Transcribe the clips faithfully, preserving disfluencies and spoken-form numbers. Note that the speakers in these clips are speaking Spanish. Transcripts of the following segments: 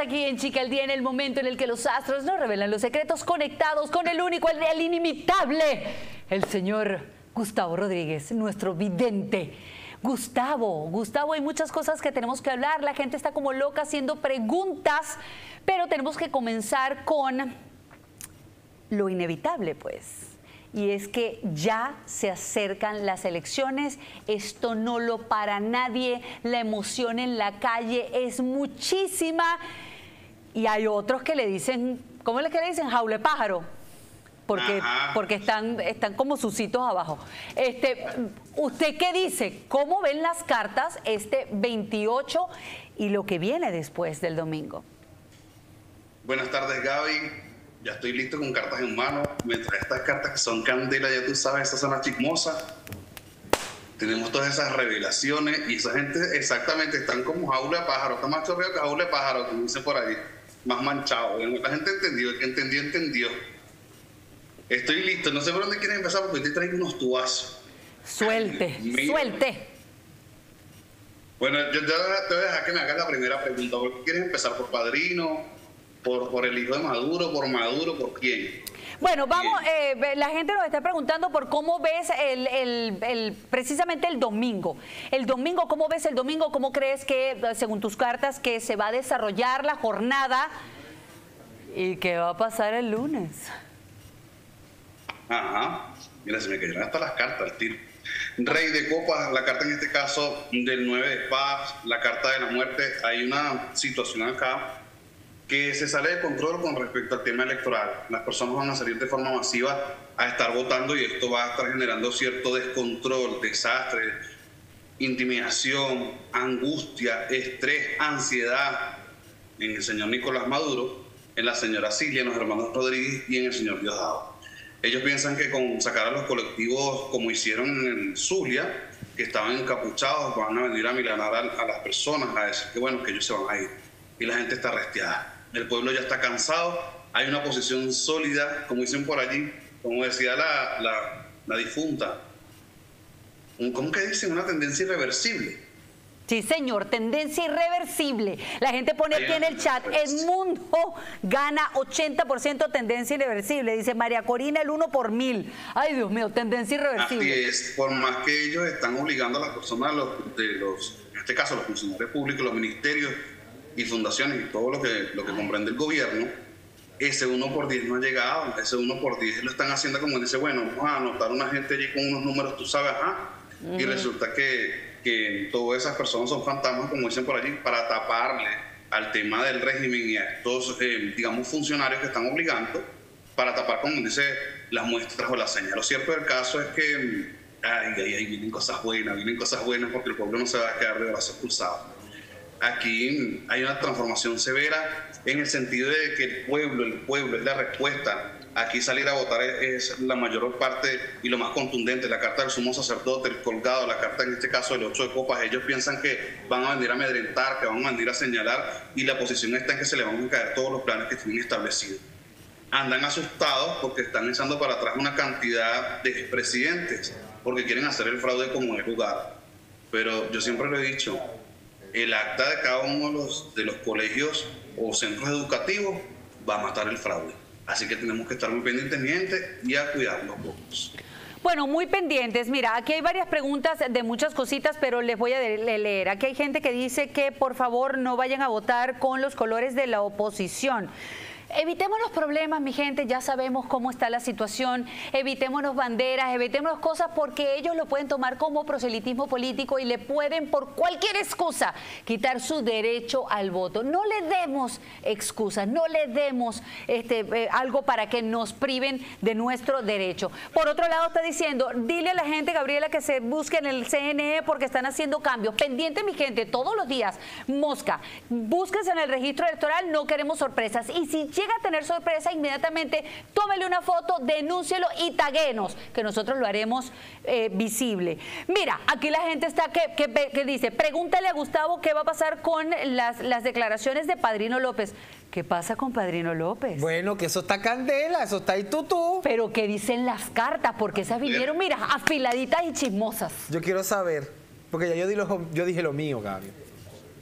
aquí en ChicAlDía, en el momento en el que los astros nos revelan los secretos, conectados con el único, el, el inimitable, el señor Gustavo Rodríguez, nuestro vidente. Gustavo, Gustavo, hay muchas cosas que tenemos que hablar. La gente está como loca haciendo preguntas, pero tenemos que comenzar con lo inevitable, pues. Y es que ya se acercan las elecciones, esto no lo para nadie, la emoción en la calle es muchísima y hay otros que le dicen, ¿cómo es que le dicen? Jaula de pájaro, porque, porque están, están como sucitos abajo. Este, ¿usted qué dice? ¿Cómo ven las cartas este veintiocho y lo que viene después del domingo? Buenas tardes, Gaby. Ya estoy listo con cartas en mano. Mientras estas cartas que son candela, ya tú sabes, esas son las chismosas. Tenemos todas esas revelaciones y esa gente exactamente están como jaula de pájaro. Está más chorreado que jaula de pájaro, como dicen por ahí. Más manchado. La gente entendió, el que entendió, entendió. Estoy listo. No sé por dónde quieren empezar porque te traigo unos tubazos. Suelte, Ay, suelte. Bueno, yo ya te voy a dejar que me hagas la primera pregunta. ¿Por qué quieres empezar? ¿Por Padrino? Por, por el hijo de Maduro, por Maduro, ¿por quién? Bueno, vamos, eh, la gente nos está preguntando por cómo ves el, el, el, precisamente el domingo. El domingo, ¿cómo ves el domingo? ¿Cómo crees que, según tus cartas, que se va a desarrollar la jornada? ¿Y qué va a pasar el lunes? Ajá, mira, se me cayeron hasta las cartas, el tiro. Rey de copas, la carta en este caso del nueve de espadas, la carta de la muerte. Hay una situación acá que se sale de control con respecto al tema electoral. Las personas van a salir de forma masiva a estar votando y esto va a estar generando cierto descontrol, desastre, intimidación, angustia, estrés, ansiedad en el señor Nicolás Maduro, en la señora Cilia, en los hermanos Rodríguez y en el señor Diosdado. Ellos piensan que con sacar a los colectivos como hicieron en Zulia, que estaban encapuchados, van a venir a milanar a, a las personas, a decir que bueno, que ellos se van a ir. Y la gente está resteada. El pueblo ya está cansado, hay una posición sólida, como dicen por allí, como decía la, la, la difunta. ¿Cómo que dicen? Una tendencia irreversible. Sí, señor, tendencia irreversible. La gente pone aquí en el chat, el mundo gana ochenta por ciento tendencia irreversible. Dice María Corina, el uno por mil. Ay, Dios mío, tendencia irreversible. Así es, por más que ellos están obligando a las personas, los, de los, en este caso los funcionarios públicos, los ministerios, y fundaciones y todo lo que, lo que comprende el gobierno, ese uno por diez no ha llegado, ese uno por diez lo están haciendo como dice, bueno, vamos a anotar una gente allí con unos números, tú sabes, ajá, uh-huh. Y resulta que, que todas esas personas son fantasmas, como dicen por allí, para taparle al tema del régimen y a estos, eh, digamos, funcionarios que están obligando para tapar, como dice, las muestras o las señas. Lo cierto del caso es que, ay, ay, ay, vienen cosas buenas, vienen cosas buenas porque el pueblo no se va a quedar de brazos cruzados. Aquí hay una transformación severa en el sentido de que el pueblo, el pueblo es la respuesta. Aquí salir a votar es, es la mayor parte y lo más contundente. La carta del sumo sacerdote, el colgado, la carta en este caso del ocho de copas. Ellos piensan que van a venir a amedrentar, que van a venir a señalar y la posición está en que se le van a caer todos los planes que tienen establecidos. Andan asustados porque están echando para atrás una cantidad de expresidentes porque quieren hacer el fraude como es lugar. Pero yo siempre lo he dicho, el acta de cada uno de los, de los colegios o centros educativos va a matar el fraude. Así que tenemos que estar muy pendientes, mi gente, y a cuidar los votos. Bueno, muy pendientes. Mira, aquí hay varias preguntas de muchas cositas, pero les voy a leer. Aquí hay gente que dice que, por favor, no vayan a votar con los colores de la oposición. Evitemos los problemas, mi gente, ya sabemos cómo está la situación, evitémonos banderas, evitémonos cosas porque ellos lo pueden tomar como proselitismo político y le pueden por cualquier excusa quitar su derecho al voto. No le demos excusas, no le demos este, eh, algo para que nos priven de nuestro derecho. Por otro lado está diciendo, dile a la gente, Gabriela, que se busque en el C N E porque están haciendo cambios. Pendiente, mi gente, todos los días, mosca, búsquense en el registro electoral, no queremos sorpresas. Y si llega a tener sorpresa, inmediatamente tómele una foto, denúncielo y taguenos, que nosotros lo haremos eh, visible. Mira, aquí la gente está que, que, que dice, pregúntale a Gustavo qué va a pasar con las, las declaraciones de Padrino López. ¿Qué pasa con Padrino López? Bueno, que eso está candela, eso está ahí tutú. Pero ¿qué dicen las cartas? Porque esas vinieron, mira, afiladitas y chismosas. Yo quiero saber, porque ya yo, di lo, yo dije lo mío, Gabriel.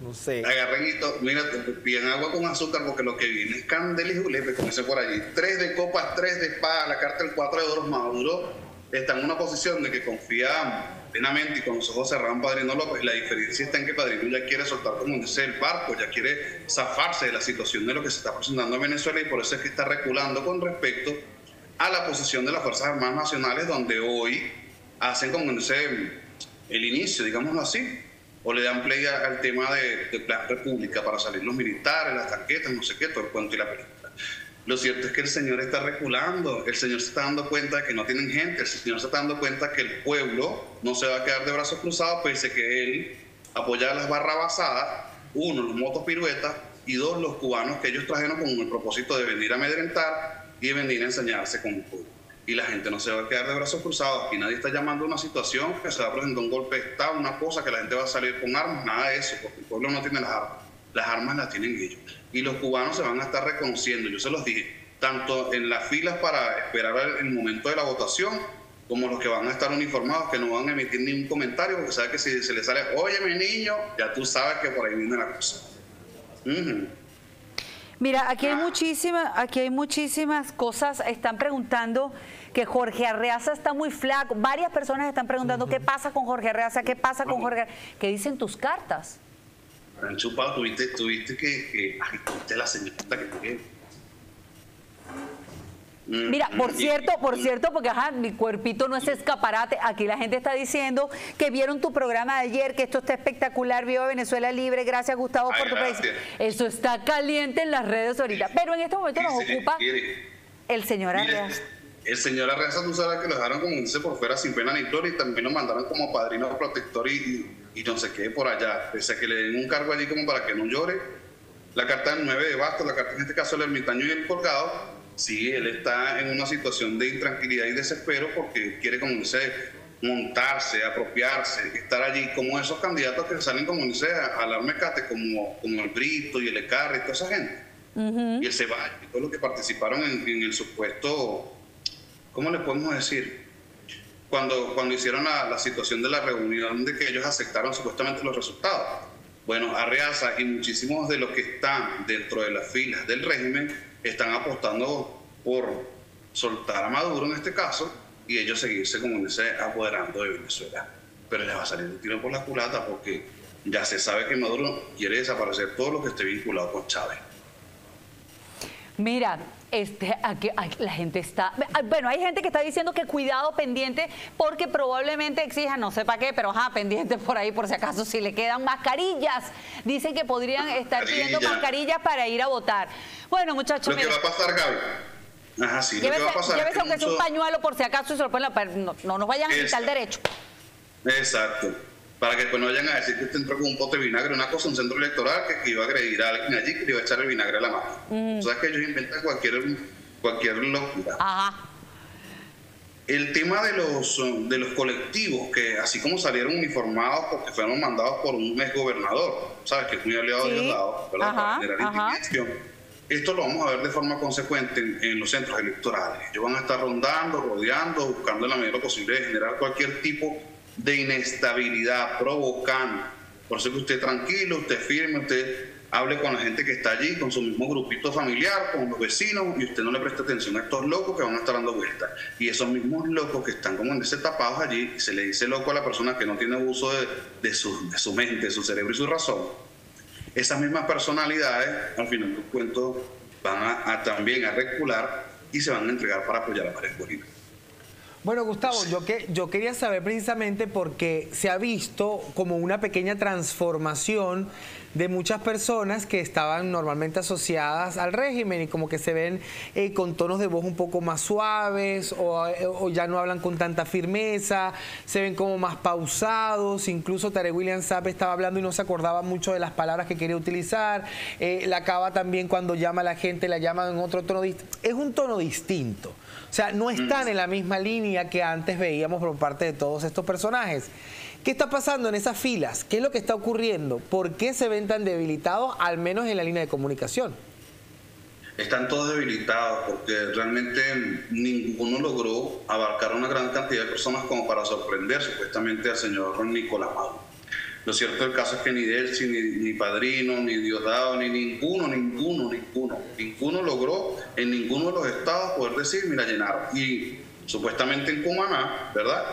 No sé. Agarren y to, mira, piden agua con azúcar porque lo que viene es candela y julepe, como dice por allí. Tres de copas, tres de espada, la carta del cuatro de oros. Maduro está en una posición de que confía plenamente y con los ojos cerrados en Padrino López. La diferencia está en que Padrino ya quiere soltar, como dice, el barco, ya quiere zafarse de la situación de lo que se está presentando en Venezuela, y por eso es que está reculando con respecto a la posición de las Fuerzas Armadas Nacionales, donde hoy hacen, como dice, el inicio, digámoslo así, o le dan play al tema de, de Plan República para salir los militares, las tanquetas, no sé qué, todo el cuento y la película. Lo cierto es que el señor está reculando, el señor se está dando cuenta de que no tienen gente, el señor se está dando cuenta que el pueblo no se va a quedar de brazos cruzados, pese que él apoya las barrabasadas, uno, los motos piruetas, y dos, los cubanos que ellos trajeron con el propósito de venir a amedrentar y de venir a enseñarse con el pueblo. Y la gente no se va a quedar de brazos cruzados. Aquí nadie está llamando a una situación que se va a presentar un golpe de Estado, una cosa que la gente va a salir con armas, nada de eso, porque el pueblo no tiene las armas. Las armas las tienen ellos. Y los cubanos se van a estar reconociendo, yo se los dije, tanto en las filas para esperar el momento de la votación, como los que van a estar uniformados, que no van a emitir ningún comentario, porque saben que si se les sale, oye, mi niño, ya tú sabes que por ahí viene la cosa. Uh-huh. Mira, aquí hay muchísimas, aquí hay muchísimas cosas. Están preguntando que Jorge Arreaza está muy flaco. Varias personas están preguntando uh-huh. qué pasa con Jorge Arreaza, qué pasa con Jorge Arreaza. ¿Qué dicen tus cartas? Han chupado, tuviste, tuviste que, que agitaste la señorita que tiene. Mira, por cierto, por cierto, porque ajá, mi cuerpito no es escaparate. Aquí la gente está diciendo que vieron tu programa de ayer, que esto está espectacular, viva Venezuela Libre, gracias Gustavo Ay, por tu presencia. Eso está caliente en las redes ahorita, pero en este momento nos ocupa el señor Arreaza. El señor Arreaza, tú sabes que lo dejaron como dice por fuera sin pena ni gloria, y también lo mandaron como padrino protector y, y, y no sé qué por allá, pese a que le den un cargo allí como para que no llore. La carta del nueve de bastos, la carta en este caso del ermitaño y el colgado. Sí, él está en una situación de intranquilidad y desespero porque quiere, como dice, montarse, apropiarse, estar allí como esos candidatos que salen, como dice, al armecate, como, como el Brito y el Ecarri y toda esa gente. Uh-huh. Y el Ceballo, y todos los que participaron en, en el supuesto, ¿cómo le podemos decir? Cuando, cuando hicieron la, la situación de la reunión de que ellos aceptaron supuestamente los resultados. Bueno, Arreaza y muchísimos de los que están dentro de las filas del régimen están apostando por soltar a Maduro en este caso y ellos seguirse, como dice, apoderando de Venezuela. Pero les va a salir un tiro por la culata porque ya se sabe que Maduro quiere desaparecer todo lo que esté vinculado con Chávez. Mira, este, aquí, ay, la gente está... Bueno, hay gente que está diciendo que cuidado, pendiente, porque probablemente exijan, no sé para qué, pero ajá, pendiente por ahí, por si acaso, si le quedan mascarillas. Dicen que podrían estar pidiendo mascarillas para ir a votar. Bueno, muchachos... Lo mira, que va a pasar, Gaby. Ajá, sí, llévese, lo que va a pasar... Llévese aunque mucho... sea un pañuelo, por si acaso, y se lo ponen la... no, no nos vayan a quitar el derecho. Exacto. Para que después no vayan a decir que usted entró con un pote de vinagre, una cosa, un centro electoral, que, que iba a agredir a alguien allí, que le iba a echar el vinagre a la mano. Mm. O sea, que ellos inventan cualquier, cualquier locura. Ajá. El tema de los, de los colectivos, que así como salieron uniformados porque fueron mandados por un exgobernador, ¿sabes? Que es muy aliado sí. de Diosdado, ¿verdad? Ajá, para generar indignación. Esto lo vamos a ver de forma consecuente en, en los centros electorales. Ellos van a estar rondando, rodeando, buscando en la medida posible de generar cualquier tipo de inestabilidad, provocando. Por eso que usted tranquilo, usted firme, usted hable con la gente que está allí, con su mismo grupito familiar, con los vecinos, y usted no le preste atención a estos locos que van a estar dando vueltas. Y esos mismos locos que están como en ese tapados allí, y se le dice loco a la persona que no tiene uso de, de, su, de su mente, de su cerebro y su razón. Esas mismas personalidades, al final del cuento, van a, a también a recular y se van a entregar para apoyar a María Corina. Bueno, Gustavo, yo, que, yo quería saber precisamente porque se ha visto como una pequeña transformación de muchas personas que estaban normalmente asociadas al régimen y como que se ven eh, con tonos de voz un poco más suaves o, o ya no hablan con tanta firmeza, se ven como más pausados, incluso Taré William Saab estaba hablando y no se acordaba mucho de las palabras que quería utilizar, eh, la Cava también cuando llama a la gente la llama en otro tono, es un tono distinto. O sea, no están en la misma línea que antes veíamos por parte de todos estos personajes. ¿Qué está pasando en esas filas? ¿Qué es lo que está ocurriendo? ¿Por qué se ven tan debilitados, al menos en la línea de comunicación? Están todos debilitados porque realmente ninguno logró abarcar una gran cantidad de personas como para sorprender supuestamente al señor Nicolás Maduro. Lo cierto del caso es que ni Delcy, ni, ni Padrino, ni Diosdado, ni ninguno, ninguno, ninguno, ninguno logró en ninguno de los estados poder decir, mira, llenaron. Y supuestamente en Cumaná, ¿verdad?,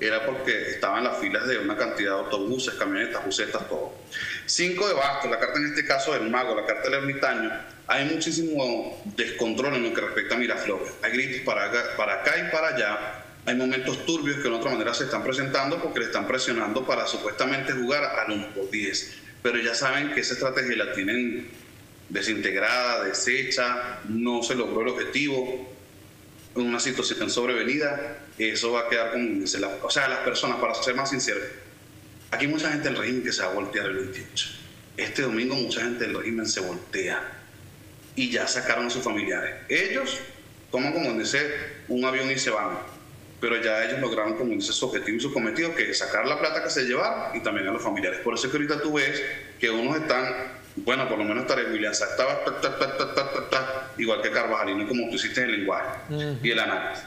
era porque estaban las filas de una cantidad de autobuses, camionetas, busetas, todo. Cinco de bastos, la carta en este caso del mago, la carta del ermitaño. Hay muchísimo descontrol en lo que respecta a Miraflores. Hay gritos para acá, para acá y para allá. Hay momentos turbios que de otra manera se están presentando porque le están presionando para supuestamente jugar al uno por diez. Pero ya saben que esa estrategia la tienen desintegrada, deshecha, no se logró el objetivo. En una situación sobrevenida, eso va a quedar con... O sea, las personas, para ser más sinceros, aquí mucha gente del régimen que se va a voltear el veintiocho. Este domingo mucha gente del régimen se voltea y ya sacaron a sus familiares. Ellos toman, como dice, un avión y se van, pero ya ellos lograron, como dice, su objetivo y su cometido, que es sacar la plata que se llevaron y también a los familiares. Por eso es que ahorita tú ves que unos están... Bueno, por lo menos Taré William Saab estaba ta, ta, ta, ta, ta, ta, igual que Carvajalino, como tú hiciste el lenguaje uh-huh. y el análisis.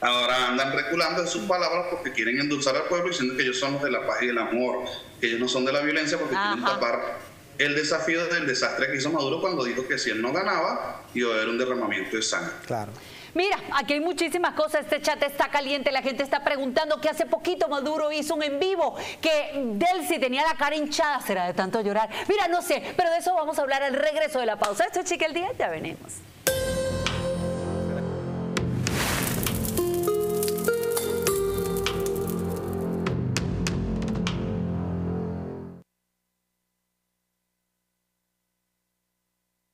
Ahora andan reculando de sus palabras porque quieren endulzar al pueblo diciendo que ellos son los de la paz y el amor, que ellos no son de la violencia, porque uh-huh. quieren tapar el desafío del desastre que hizo Maduro cuando dijo que si él no ganaba iba a haber un derramamiento de sangre. Claro. Mira, aquí hay muchísimas cosas, este chat está caliente, la gente está preguntando que hace poquito Maduro hizo un en vivo, que Delcy tenía la cara hinchada, será de tanto llorar. Mira, no sé, pero de eso vamos a hablar al regreso de la pausa. Esto es Chica el Día, ya venimos.